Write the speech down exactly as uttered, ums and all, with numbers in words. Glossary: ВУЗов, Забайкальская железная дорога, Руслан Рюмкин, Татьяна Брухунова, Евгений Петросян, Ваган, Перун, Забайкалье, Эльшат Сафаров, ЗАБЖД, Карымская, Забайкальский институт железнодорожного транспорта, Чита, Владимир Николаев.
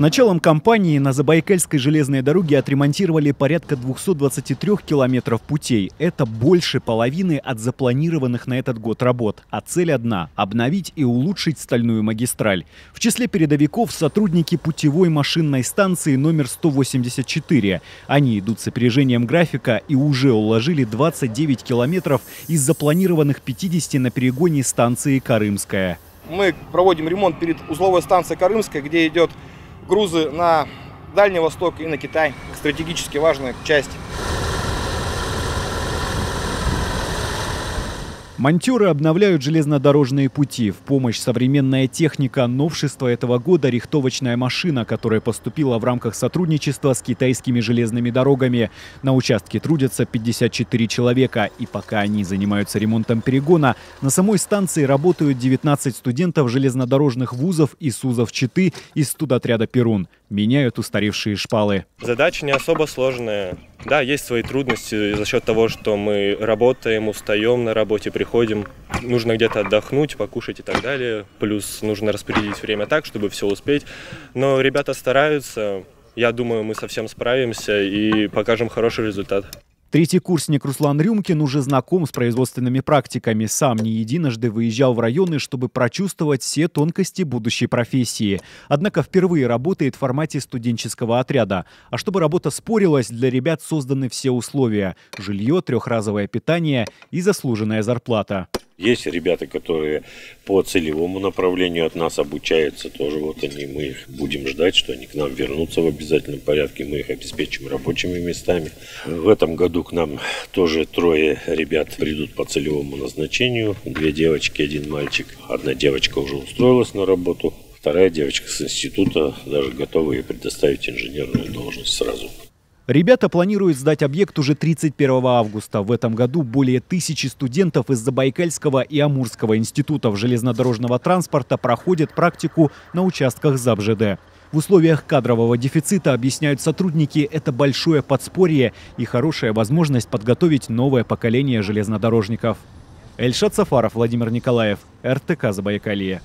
С началом кампании на Забайкальской железной дороге отремонтировали порядка двухсот двадцати трёх километров путей. Это больше половины от запланированных на этот год работ. А цель одна – обновить и улучшить стальную магистраль. В числе передовиков сотрудники путевой машинной станции номер сто восемьдесят четыре. Они идут с опережением графика и уже уложили двадцать девять километров из запланированных пятидесяти на перегоне станции Карымская. Мы проводим ремонт перед узловой станцией Карымская, где идет грузы на Дальний Восток и на Китай. Стратегически важная часть. Монтеры обновляют железнодорожные пути. В помощь современная техника. Новшество этого года – рихтовочная машина, которая поступила в рамках сотрудничества с китайскими железными дорогами. На участке трудятся пятьдесят четыре человека. И пока они занимаются ремонтом перегона, на самой станции работают девятнадцать студентов железнодорожных вузов и СУЗов Читы из студотряда «Перун». Меняют устаревшие шпалы. Задача не особо сложная. Да, есть свои трудности за счет того, что мы работаем, устаем на работе, приходим. Нужно где-то отдохнуть, покушать и так далее. Плюс нужно распределить время так, чтобы все успеть. Но ребята стараются. Я думаю, мы совсем справимся и покажем хороший результат. Третий курсник Руслан Рюмкин уже знаком с производственными практиками. Сам не единожды выезжал в районы, чтобы прочувствовать все тонкости будущей профессии. Однако впервые работает в формате студенческого отряда. А чтобы работа спорилась, для ребят созданы все условия. Жилье, трехразовое питание и заслуженная зарплата. Есть ребята, которые по целевому направлению от нас обучаются тоже. Вот они, мы их будем ждать, что они к нам вернутся в обязательном порядке. Мы их обеспечим рабочими местами. В этом году к нам тоже трое ребят придут по целевому назначению. Две девочки, один мальчик. Одна девочка уже устроилась на работу. Вторая девочка с института даже готова ей предоставить инженерную должность сразу. Ребята планируют сдать объект уже тридцать первого августа. В этом году более тысячи студентов из Забайкальского и Амурского институтов железнодорожного транспорта проходят практику на участках ЗАБЖД. В условиях кадрового дефицита, объясняют сотрудники, это большое подспорье и хорошая возможность подготовить новое поколение железнодорожников. Эльшат Сафаров, Владимир Николаев, эр тэ ка Забайкалье.